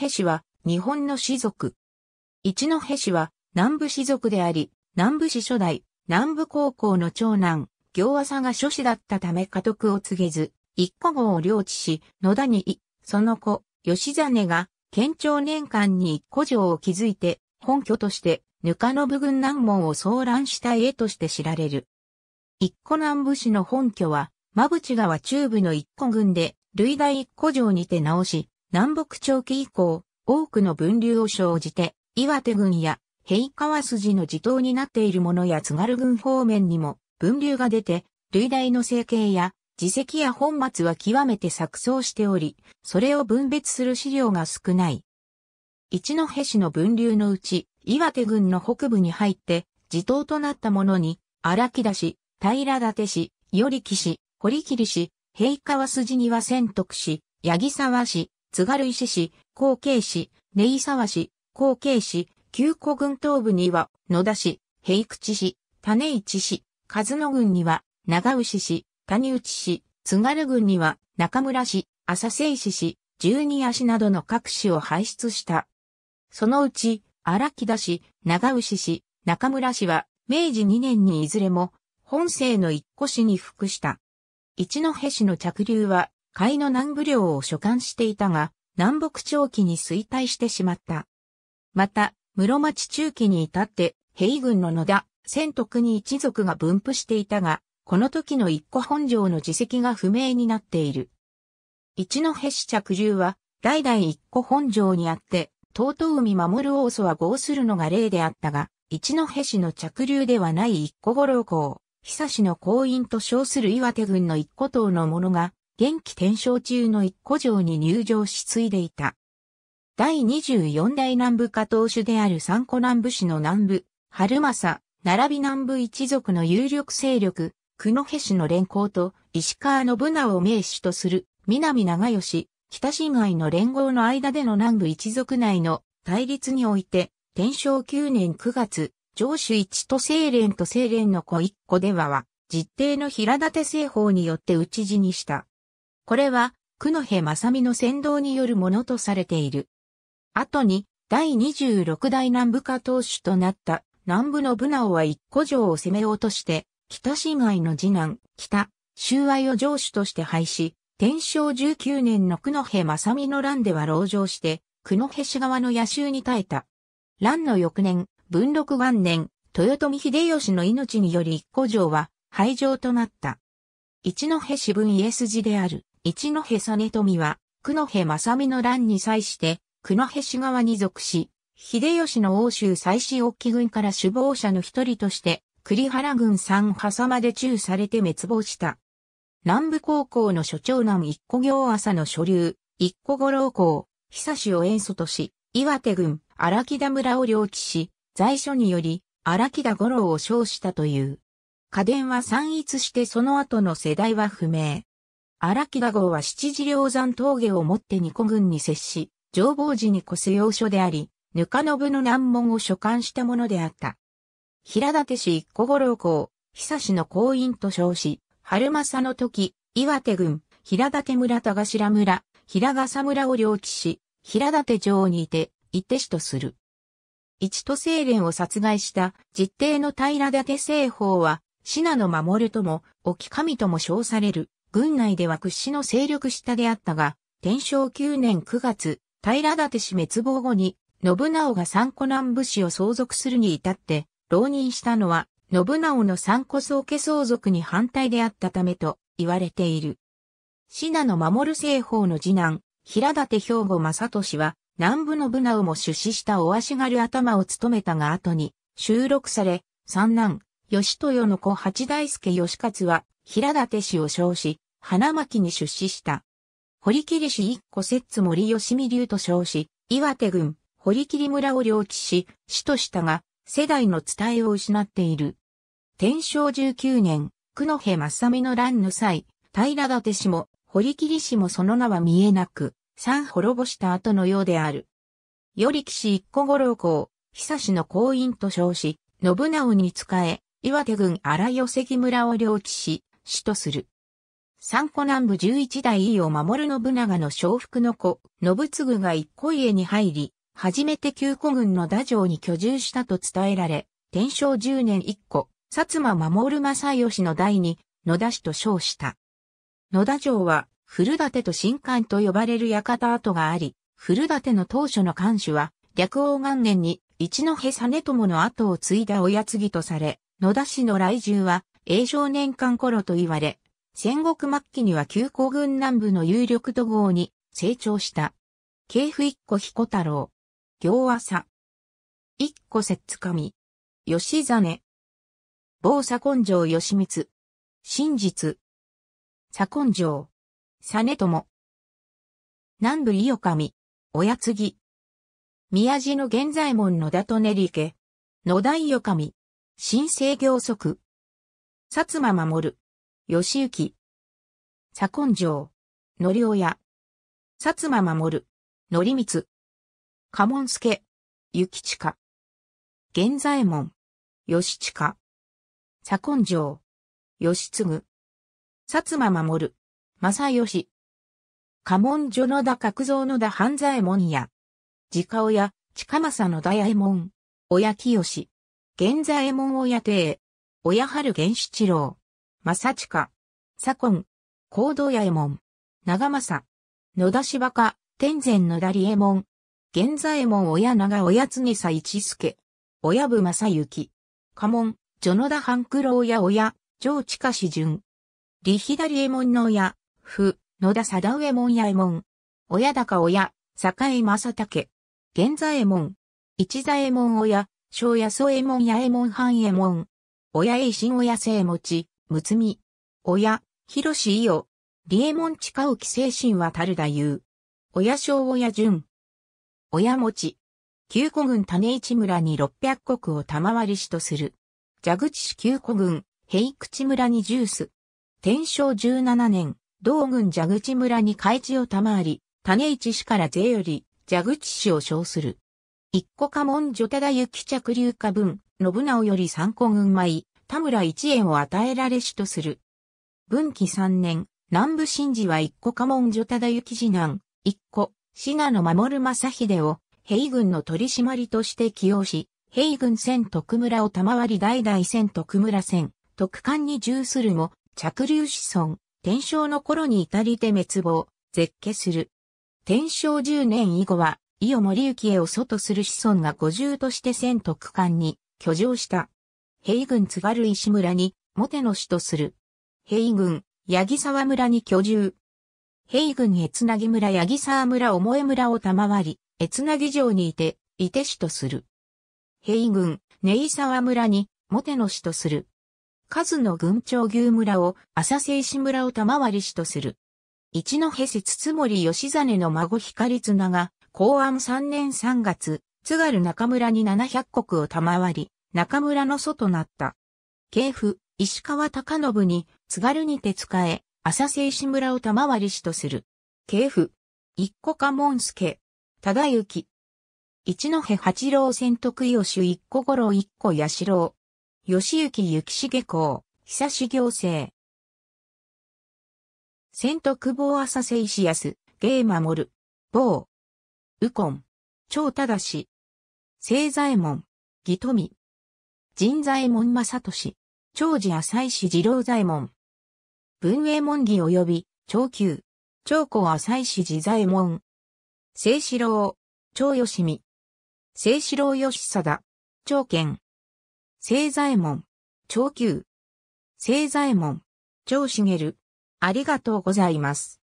戸氏は日本の氏族。一戸氏は南部氏族であり、南部氏初代、南部高校の長男、行朝が諸氏だったため家督を告げず、一戸郷を領地し、野田にその子、義実が、建長年間に一戸城を築いて、本拠として、額延郡南門を騒乱した家として知られる。一戸南部氏の本拠は、馬淵川中部の一戸郡で、累代一戸城にて直し、南北朝期以降、多くの分流を生じて、岩手郡や、平川筋の地頭になっているものや津軽郡方面にも、分流が出て、累代の生計や、事績や本末は極めて錯綜しており、それを分別する資料が少ない。一戸氏の分流のうち、岩手郡の北部に入って、地頭となったものに、荒木田氏、平舘氏、依木氏、堀切氏、平川筋には千徳氏、八木沢氏、津軽石氏、光景氏、根井沢氏、光景氏、九戸郡東部には野田氏、平口氏、種市氏、鹿角郡には長牛氏、谷内氏、津軽郡には中村氏、浅瀬石氏、十二足などの各氏を輩出した。そのうち、荒木田氏、長牛氏、中村氏は、明治2年にいずれも、本姓の一戸氏に服した。一戸氏の着流は、甲斐の南部領を所管していたが、南北朝期に衰退してしまった。また、室町中期に至って、平郡の野田、千徳に一族が分布していたが、この時の一戸本城の事績が不明になっている。一戸氏着流は、代々一戸本城にあって、遠江守大曽は合するのが例であったが、一戸氏の着流ではない一戸五郎公、久氏の後院と称する岩手郡の一戸頭の者が、元亀天正中の一戸城に入城し継いでいた。第24代南部家当主である三戸南部氏の南部、春政、並び南部一族の有力勢力、九戸氏の連合と石川信直を名手とする南長吉、北市街の連合の間での南部一族内の対立において、天正9年9月、城主一都政連と政連の子一戸出羽は、実弟の平舘正法によって討ち死にした。これは、九戸正美の扇動によるものとされている。後に、第26代南部家当主となった南部の信直は一戸城を攻めようとして、北市街の次男、北周愛を城主として配し、天正19年の九戸正美の乱では籠城して、九戸市側の野襲に耐えた。乱の翌年、文禄元年、豊臣秀吉の命により一戸城は廃城となった。一戸氏分家筋である、一戸実富は、九戸正美の乱に際して、九戸市側に属し、秀吉の奥州妻子隠岐軍から首謀者の一人として、栗原郡三笠まで誅されて滅亡した。南部高校の諸長男一戸行朝の所流、一戸五郎公、久氏を遠祖とし、岩手郡荒木田村を領地し、在所により荒木田五郎を称したという。家伝は散逸してその後の世代は不明。荒木田郷は七次梁山峠をもって二戸郡に接し、浄法寺に越す要所であり、額延の南門を所管したものであった。平舘氏一戸五郎公、久氏の後院と称し、春政の時、岩手郡、平舘村田頭村、平笠村を領地し、平舘城にて、一手氏とする。一都政連を殺害した、実弟の平舘正法は、信濃守とも、沖上とも称される、郡内では屈指の勢力下であったが、天正9年9月、平舘氏滅亡後に、信直が三戸南部氏を相続するに至って、浪人したのは、信直の三戸宗家相続に反対であったためと言われている。信濃守正法の次男、平舘兵庫正俊は、南部の信直も出仕した尾足軽頭を務めたが後に、収録され、三男、義豊の子八大助義勝は、平舘氏を称し、花巻に出仕した。堀切氏一戸摂森義美流と称し、岩手郡、堀切村を領地し、市としたが、世代の伝えを失っている。天正19年、九戸正美の乱の際、平舘氏も、堀切氏もその名は見えなく、三滅ぼした後のようである。依木氏一戸五郎公、久氏の後院と称し、信直に仕え、岩手郡荒寄木村を領地し、市とする。三子南部11代井を守る信長の承服の子、信次が一個家に入り、初めて旧古郡の太政に居住したと伝えられ、天正10年一個、薩摩守正義の代に、野田氏と称した。野田城は、古館と新館と呼ばれる館跡があり、古館の当初の館主は、暦応元年に、一戸実朝の後を継いだ親継ぎとされ、野田氏の来住は、永正年間頃と言われ、戦国末期には旧古郡南部の有力都合に成長した。慶父一子彦太郎。行朝。一子摂津守。義実。坊左近城義満。真実。左近城。実朝。南部伊予守。親継ぎ。宮地の源左衛門野田利練家。野田伊予守。新制行則。薩摩守。義行。左近城。則親。薩摩守。則光。家紋助。行親。源左衛門。義親。左近城。義次。薩摩守。正義。家紋助野田角蔵野田半左衛門や。直親。近政野田八右衛門。親清。源左衛門親邸。親春源七郎。正親、左近、香道八右衛門、長政、野田柴家、天前野田利右衛門、源左衛門親長親常佐一助、親部正幸、家紋、助野田半九郎や親、上近士順、利左衛門の親、父、野田貞右衛門や右衛門、親高親、坂井正武、源左衛門、一左衛門親、小安左衛門や右衛門半右衛門、親栄新親正持、むつみ、親、広志伊予、利右衛門近興清信渡る太夫、親正親順、親持、旧古郡種市村に600石を賜りしとする。蛇口市旧古郡、平口村に十数。天正17年、同郡蛇口村に開地を賜り、種市氏から税より、蛇口氏を称する。一個家紋助忠行着流家分、信直より三個郡米。田村一円を与えられしとする。文紀3年、南部神事は一個家紋助忠行次男、一個、信濃守正秀を、平郡の取締りとして起用し、平郡千徳村を賜り代々千徳村千、徳間に従するも、着流子孫、天正の頃に至りて滅亡、絶家する。天正10年以後は、伊予守行を祖とする子孫が居住として千徳間に居城した。平郡津軽石村に、もての市とする。平郡、八木沢村に居住。平郡越凪村八木沢村尾萌村を賜り、越凪城にいて市とする。平郡、根井沢村に、もての市とする。数の郡長牛村を、浅瀬石村を賜り市とする。一戸節津森義実の孫光綱が、弘安3年3月、津軽中村に700石を賜り、中村の祖となった。慶父、石川高信に、津軽にて仕え、浅瀬石村を賜りしとする。慶父、一個家紋助、忠行。一戸八郎千徳伊予守一個五郎一個八郎。義行幸重公、久志行政。千徳坊浅瀬石安、芸守。坊。右近。長忠。清左衛門。義富。神左衛門正俊、長治浅石次郎左衛門。文衛門義及び、長久、長子浅石次左衛門。清志郎、長義美。清志郎義貞、長健。清左衛門、長久。清左衛門、長茂。ありがとうございます。